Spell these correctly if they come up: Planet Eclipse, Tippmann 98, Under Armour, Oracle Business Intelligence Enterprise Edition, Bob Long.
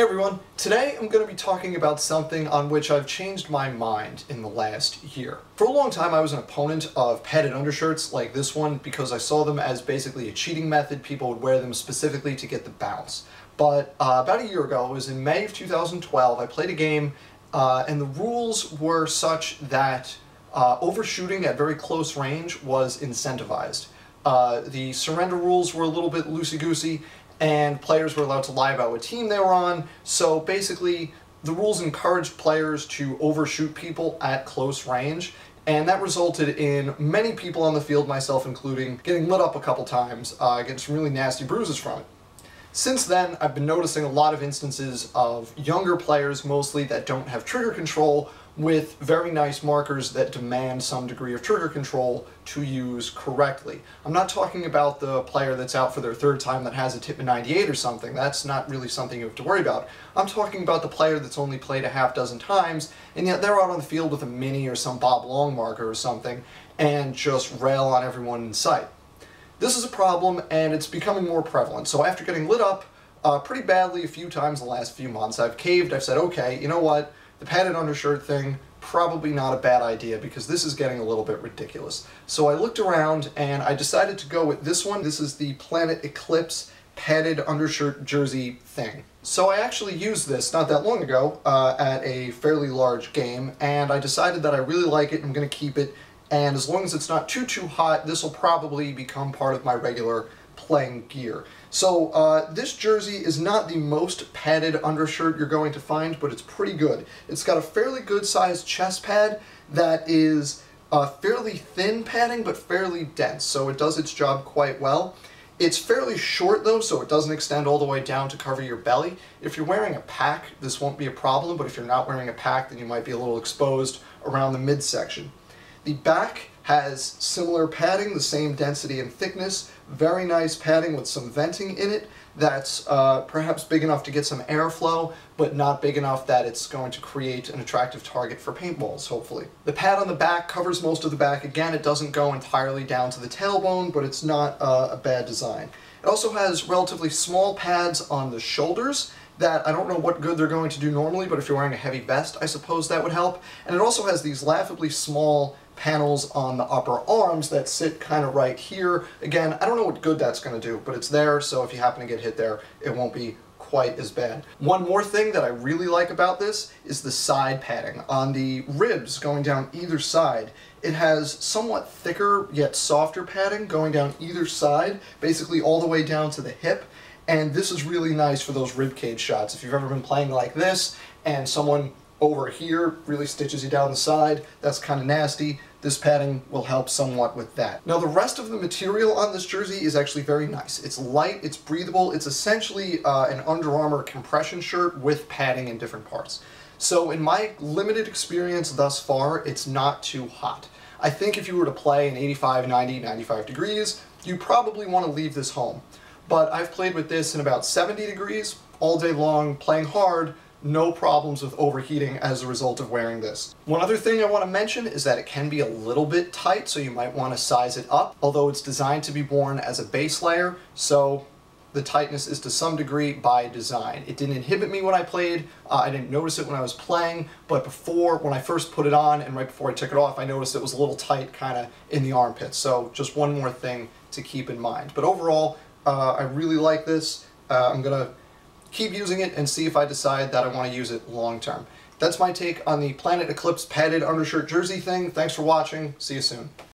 Hey everyone, today I'm going to be talking about something on which I've changed my mind in the last year. For a long time I was an opponent of padded undershirts like this one because I saw them as basically a cheating method. People would wear them specifically to get the bounce. But about a year ago, it was in May of 2012, I played a game and the rules were such that overshooting at very close range was incentivized. The surrender rules were a little bit loosey-goosey, and players were allowed to lie about what team they were on, so basically the rules encouraged players to overshoot people at close range, and that resulted in many people on the field, myself including, getting lit up a couple times, getting some really nasty bruises from it. Since then, I've been noticing a lot of instances of younger players, mostly, that don't have trigger control, with very nice markers that demand some degree of trigger control to use correctly. I'm not talking about the player that's out for their third time that has a Tippmann 98 or something. That's not really something you have to worry about. I'm talking about the player that's only played a half dozen times, and yet they're out on the field with a mini or some Bob Long marker or something, and just rail on everyone in sight. This is a problem, and it's becoming more prevalent. So after getting lit up pretty badly a few times in the last few months, I've caved, I've said, okay, you know what? The padded undershirt thing, probably not a bad idea because this is getting a little bit ridiculous. So I looked around and I decided to go with this one. This is the Planet Eclipse padded undershirt jersey thing. So I actually used this not that long ago at a fairly large game, and I decided that I really like it, I'm going to keep it, and as long as it's not too hot, this will probably become part of my regular playing gear. So this jersey is not the most padded undershirt you're going to find, but it's pretty good. It's got a fairly good sized chest pad that is fairly thin padding but fairly dense, so it does its job quite well. It's fairly short though, so it doesn't extend all the way down to cover your belly. If you're wearing a pack, this won't be a problem, but if you're not wearing a pack, then you might be a little exposed around the midsection. The back has similar padding, the same density and thickness, very nice padding with some venting in it that's perhaps big enough to get some airflow, but not big enough that it's going to create an attractive target for paintballs, hopefully. The pad on the back covers most of the back. Again, it doesn't go entirely down to the tailbone, but it's not a bad design. It also has relatively small pads on the shoulders that I don't know what good they're going to do normally, but if you're wearing a heavy vest, I suppose that would help. And it also has these laughably small panels on the upper arms that sit kind of right here. Again, I don't know what good that's going to do, but it's there, so if you happen to get hit there, it won't be quite as bad. One more thing that I really like about this is the side padding. On the ribs going down either side, it has somewhat thicker yet softer padding going down either side, basically all the way down to the hip, and this is really nice for those ribcage shots. If you've ever been playing like this and someone over here really stitches you down the side, that's kind of nasty. This padding will help somewhat with that. Now the rest of the material on this jersey is actually very nice. It's light, it's breathable, it's essentially an Under Armour compression shirt with padding in different parts. So in my limited experience thus far, it's not too hot. I think if you were to play in 85, 90, 95 degrees, you probably want to leave this home. But I've played with this in about 70 degrees all day long, playing hard, no problems with overheating as a result of wearing this. One other thing I want to mention is that it can be a little bit tight, so you might want to size it up, although it's designed to be worn as a base layer, so the tightness is to some degree by design. It didn't inhibit me when I played, I didn't notice it when I was playing, but before, when I first put it on and right before I took it off, I noticed it was a little tight kind of in the armpits, so just one more thing to keep in mind. But overall, I really like this. I'm going to keep using it and see if I decide that I want to use it long term. That's my take on the Planet Eclipse padded undershirt jersey thing. Thanks for watching. See you soon.